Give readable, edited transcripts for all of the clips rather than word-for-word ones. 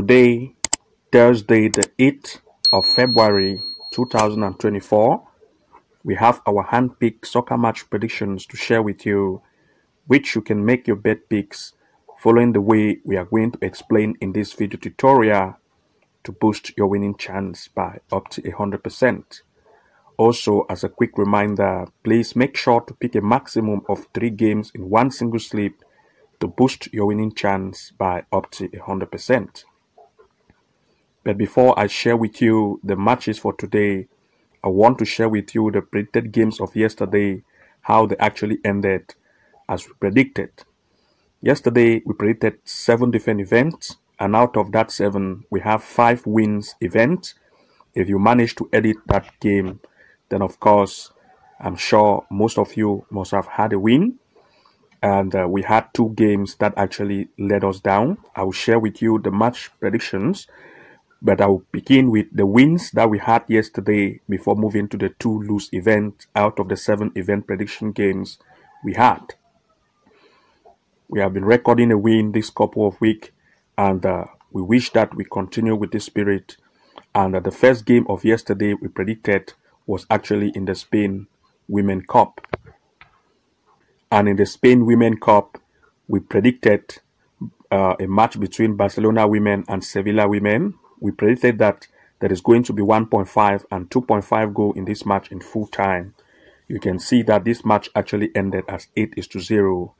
Today, Thursday, the 8th of February 2024, we have our hand-picked soccer match predictions to share with you, which you can make your bet picks following the way we are going to explain in this video tutorial to boost your winning chance by up to 100%. Also, as a quick reminder, please make sure to pick a maximum of 3 games in one single slip to boost your winning chance by up to 100%. But before I share with you the matches for today, I want to share with you the predicted games of yesterday, how they actually ended as we predicted. Yesterday, we predicted 7 different events, and out of that 7, we have 5 wins events. If you manage to edit that game, then of course, I'm sure most of you must have had a win. And we had 2 games that actually let us down. I will share with you the match predictions, but I will begin with the wins that we had yesterday before moving to the 2 loose events out of the 7 event prediction games we had. We have been recording a win this couple of weeks, and we wish that we continue with this spirit. And the first game of yesterday we predicted was actually in the Spain Women's Cup. And in the Spain Women's Cup, we predicted a match between Barcelona women and Sevilla women. We predicted that there is going to be 1.5 and 2.5 goal in this match in full time. You can see that this match actually ended as 8-0,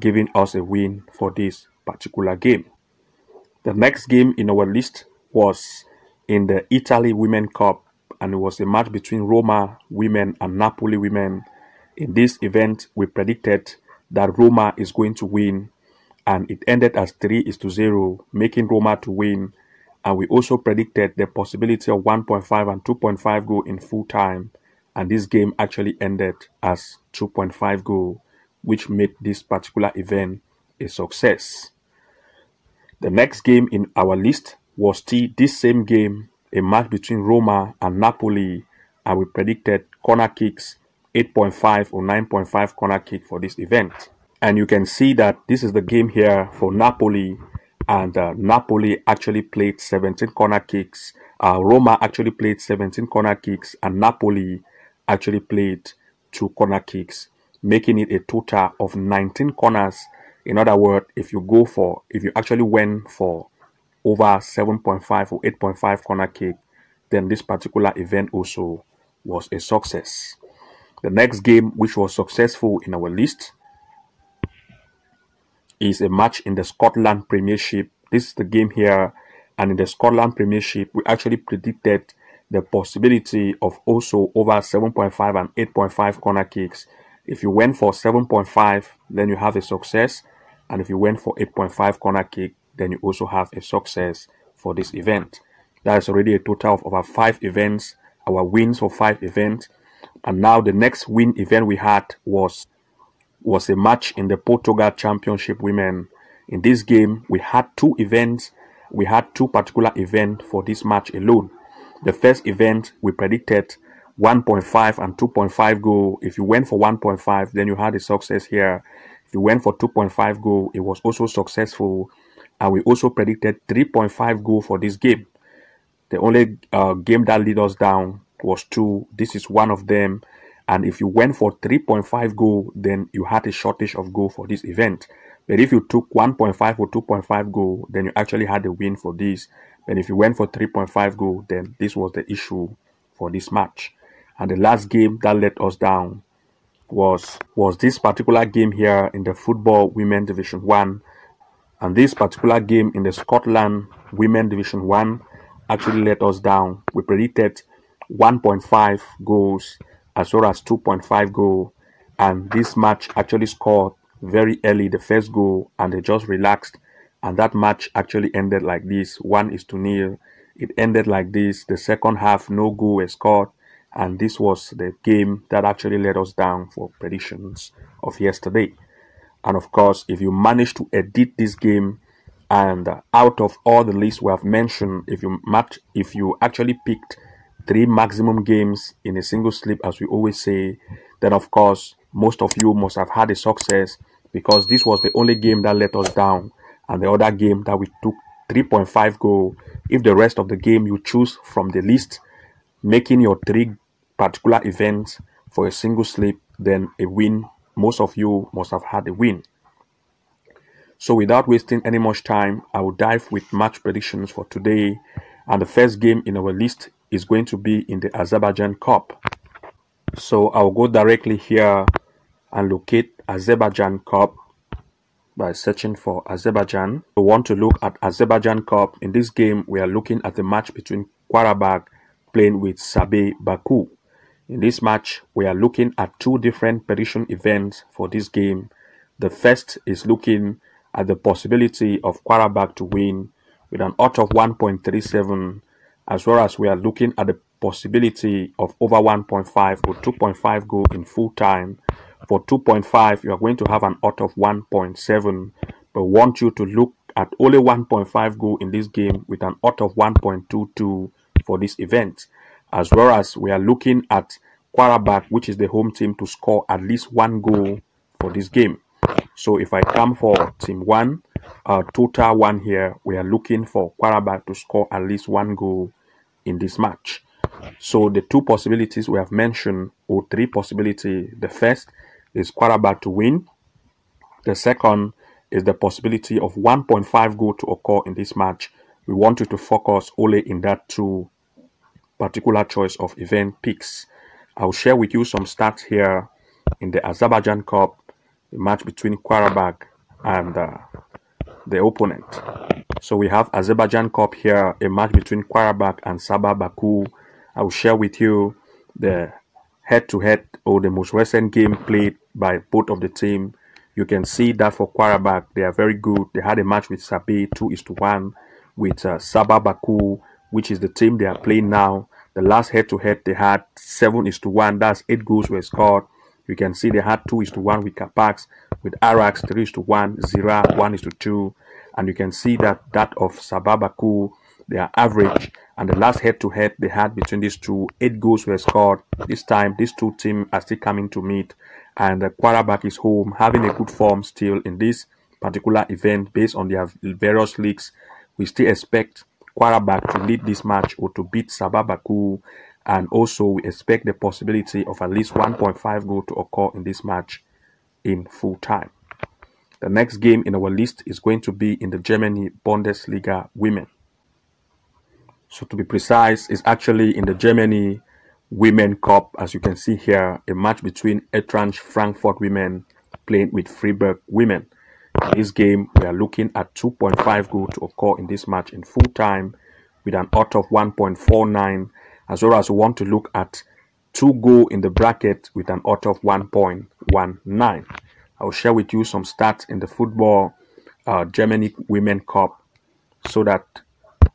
giving us a win for this particular game. The next game in our list was in the Italy Women's Cup, and it was a match between Roma women and Napoli women. In this event, we predicted that Roma is going to win, and it ended as 3-0, making Roma to win. And we also predicted the possibility of 1.5 and 2.5 goal in full time. And this game actually ended as 2.5 goal, which made this particular event a success. The next game in our list was still this same game, a match between Roma and Napoli. And we predicted corner kicks, 8.5 or 9.5 corner kick for this event. And you can see that this is the game here for Napoli. And Napoli actually played 17 corner kicks. Roma actually played 17 corner kicks. And Napoli actually played 2 corner kicks, making it a total of 19 corners. In other words, if you actually went for over 7.5 or 8.5 corner kick, then this particular event also was a success. The next game which was successful in our list is a match in the Scotland Premiership. This is the game here, and in the Scotland Premiership, we actually predicted the possibility of also over 7.5 and 8.5 corner kicks. If you went for 7.5, then you have a success, and if you went for 8.5 corner kick, then you also have a success for this event. That is already a total of over 5 events, our wins for 5 events. And now the next win event we had was a match in the Portugal Championship Women. In this game, we had 2 events. We had 2 particular events for this match alone. The first event, we predicted 1.5 and 2.5 goal. If you went for 1.5, then you had a success here. If you went for 2.5 goal, it was also successful. And we also predicted 3.5 goal for this game. The only game that led us down was 2. This is one of them. And if you went for 3.5 goal, then you had a shortage of goal for this event. But if you took 1.5 or 2.5 goal, then you actually had a win for this. But if you went for 3.5 goal, then this was the issue for this match. And the last game that let us down was this particular game here in the Football Women Division 1. And this particular game in the Scotland Women Division 1 actually let us down. We predicted 1.5 goals as well as 2.5 goal, and this match actually scored very early the first goal, and they just relaxed, and that match actually ended like this, 1-0. It ended like this. The second half, no goal was scored, and this was the game that actually let us down for predictions of yesterday. And of course, if you manage to edit this game, and out of all the lists we have mentioned, if you actually picked 3 maximum games in a single slip, as we always say, then of course most of you must have had a success, because this was the only game that let us down, and the other game that we took 3.5 goal if the rest of the game you choose from the list, making your three particular events for a single slip, then a win. Most of you must have had a win. So without wasting any much time, I will dive with match predictions for today. And the first game in our list is going to be in the Azerbaijan Cup. So I'll go directly here and locate Azerbaijan Cup by searching for Azerbaijan. We want to look at Azerbaijan Cup. In this game, we are looking at the match between Qarabağ playing with Sabah Baku. In this match, we are looking at two different prediction events for this game. The first is looking at the possibility of Qarabağ to win with an odds of 1.37, as well as we are looking at the possibility of over 1.5 or 2.5 goal in full time. For 2.5, you are going to have an odds of 1.7, but want you to look at only 1.5 goal in this game with an odds of 1.22 for this event. As well as we are looking at Qarabağ, which is the home team, to score at least one goal for this game. So if I come for team 1, total 1 here, we are looking for Qarabağ to score at least one goal in this match. So the two possibilities we have mentioned, or three possibilities, the first is Qarabağ to win. The second is the possibility of 1.5 goal to occur in this match. We want you to focus only in that two particular choice of event picks. I'll share with you some stats here in the Azerbaijan Cup, the match between Qarabağ and the opponent. So we have Azerbaijan Cup here, a match between Qarabağ and Sabah Baku. I will share with you the head-to-head or the most recent game played by both of the team. You can see that for Qarabağ, they are very good. They had a match with Sabah 2:1 with Sabah Baku, which is the team they are playing now. The last head-to-head they had 7:1. That's 8 goals were scored. You can see they had 2:1 with Kapax, with Arax 3:1, Zira 1:2, and you can see that of Sabah Baku, they are average. And the last head-to-head they had between these two, 8 goals were scored. This time, these two teams are still coming to meet, and the Qarabağ is home, having a good form still in this particular event based on their various leagues. We still expect Qarabağ to lead this match or to beat Sabah Baku, and also we expect the possibility of at least 1.5 goal to occur in this match in full time. The next game in our list is going to be in the Germany Bundesliga Women. So to be precise, it's actually in the Germany Women Cup, as you can see here, a match between Eintracht Frankfurt Women playing with Freiburg Women. In this game, we are looking at 2.5 goal to occur in this match in full time with an odds of 1.49, as well as we want to look at 2 goal in the bracket with an odds of 1.19. I will share with you some stats in the football Germany Women Cup so that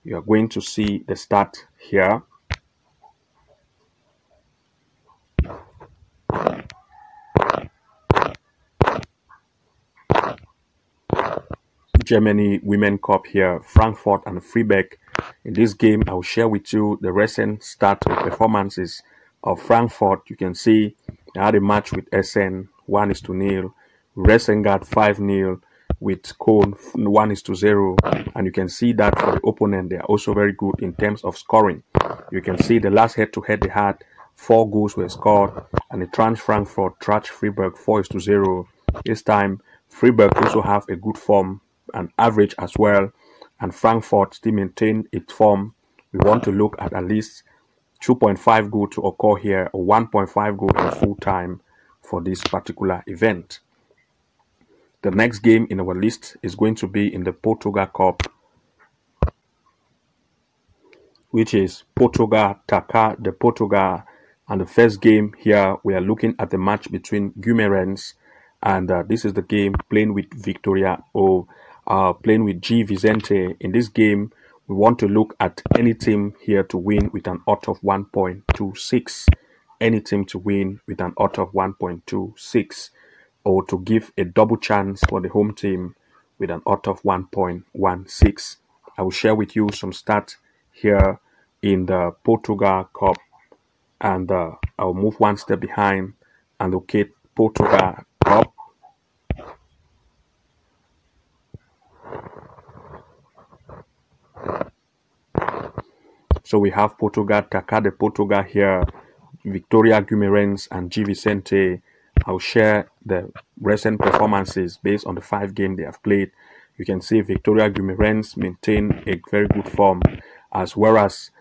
you are going to see the stat here. Germany Women Cup here, Frankfurt and Freiburg. In this game, I will share with you the recent stats or performances of Frankfurt. You can see they had a match with Essen 1:0, Resengard 5-0, with Cologne 1:0, and you can see that for the opponent, they are also very good in terms of scoring. You can see the last head-to-head they had, 4 goals were scored, and the Eintracht Frankfurt thrashed Freiburg 4:0. This time, Freiburg also have a good form, an average as well, and Frankfurt still maintain its form. We want to look at least 2.5 goal to occur here, or 1.5 goal in full time for this particular event. The next game in our list is going to be in the Portugal Cup, which is Portugal, Taça de Portugal. And the first game here, we are looking at the match between Guimarães, and this is the game playing with Vitória, or playing with Gil Vicente. In this game, we want to look at any team here to win with an odds of 1.26. Any team to win with an odds of 1.26, or to give a double chance for the home team with an odds of 1.16. I will share with you some stats here in the Portugal Cup, and I'll move one step behind and locate Portugal Cup. So we have Portugal, Taça de Portugal here, Vitória Guimarães and Gil Vicente. I'll share the recent performances based on the 5 games they have played. You can see Vitória Guimarães maintain a very good form, as well as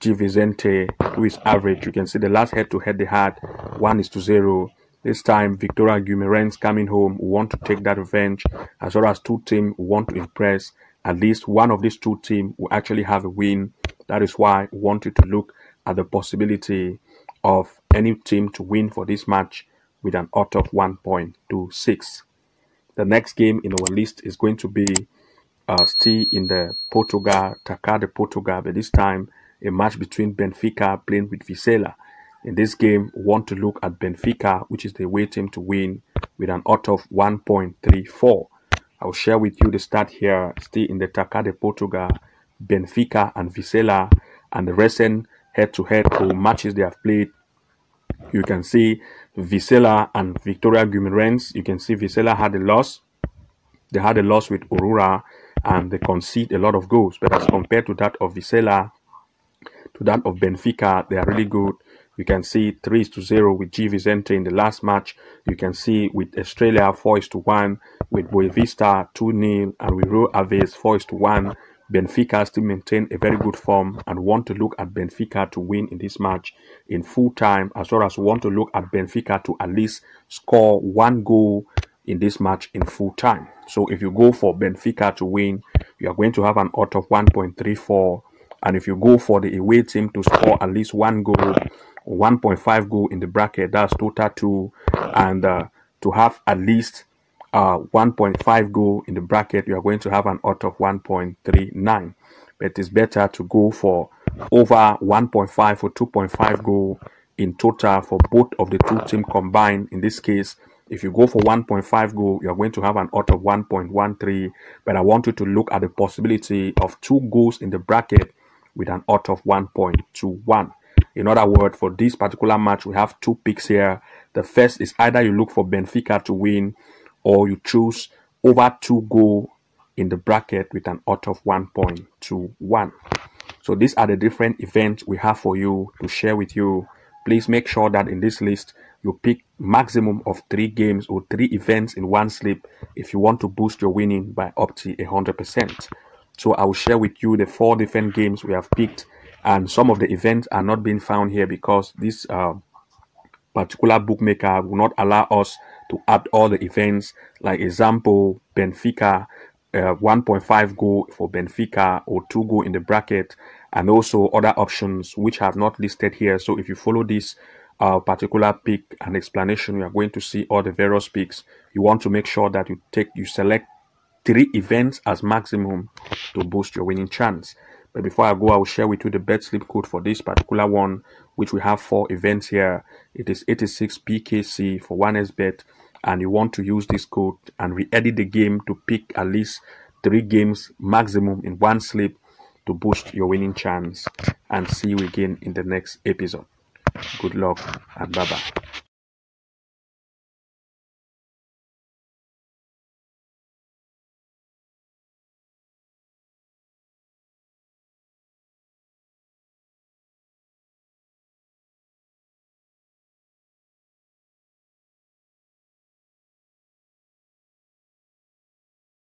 Gil Vicente, who is average. You can see the last head-to-head they had, 1-0. This time, Vitória Guimarães coming home want to take that revenge, as well as two teams want to impress. At least one of these two teams will actually have a win. That is why I wanted to look at the possibility of any team to win for this match with an odds of 1.26. The next game in our list is going to be still in the Portugal, Taça de Portugal, but this time a match between Benfica playing with Vizela. In this game, we want to look at Benfica, which is the away team, to win with an odds of 1.34. I'll share with you the start here, still in the Taça de Portugal, Benfica and Vizela, and the recent head-to-head matches they have played. You can see Vizela and Vitória Guimarães. You can see Vizela had a loss. They had a loss with Aurora, and they concede a lot of goals. But as compared to that of Vizela, to that of Benfica, they are really good. You can see 3-0 with Gil Vicente in the last match. You can see with Australia 4-1, with Boavista 2-0, and with Rio Aves 4-1. Benfica still maintain a very good form and want to look at Benfica to win in this match in full time, as well as want to look at Benfica to at least score 1 goal in this match in full time. So if you go for Benfica to win, you are going to have an odds of 1.34, and if you go for the away team to score at least 1 goal, 1.5 goal in the bracket, that's total 2, and to have at least 1.5 goal in the bracket, you are going to have an odds of 1.39. But it is better to go for over 1.5 or 2.5 goal in total for both of the 2 teams combined. In this case, if you go for 1.5 goal, you are going to have an odds of 1.13. But I want you to look at the possibility of 2 goals in the bracket with an odds of 1.21. In other words, for this particular match, we have 2 picks here. The first is either you look for Benfica to win, or you choose over 2 goals in the bracket with an odds of 1.21. So these are the different events we have for you to share with you. Please make sure that in this list, you pick maximum of 3 games or 3 events in 1 slip if you want to boost your winning by up to 100%. So I will share with you the 4 different games we have picked, and some of the events are not being found here because this particular bookmaker will not allow us to add all the events. Like example, Benfica, 1.5 goal for Benfica or 2 goal in the bracket, and also other options which have not listed here. So if you follow this particular pick and explanation, you are going to see all the various picks. You want to make sure that you select 3 events as maximum to boost your winning chance. But before I go, I will share with you the bet slip code for this particular one, which we have 4 events here. It is 86PKC for 1xBet, and you want to use this code and re-edit the game to pick at least 3 games maximum in 1 slip to boost your winning chance. And see you again in the next episode. Good luck and bye-bye.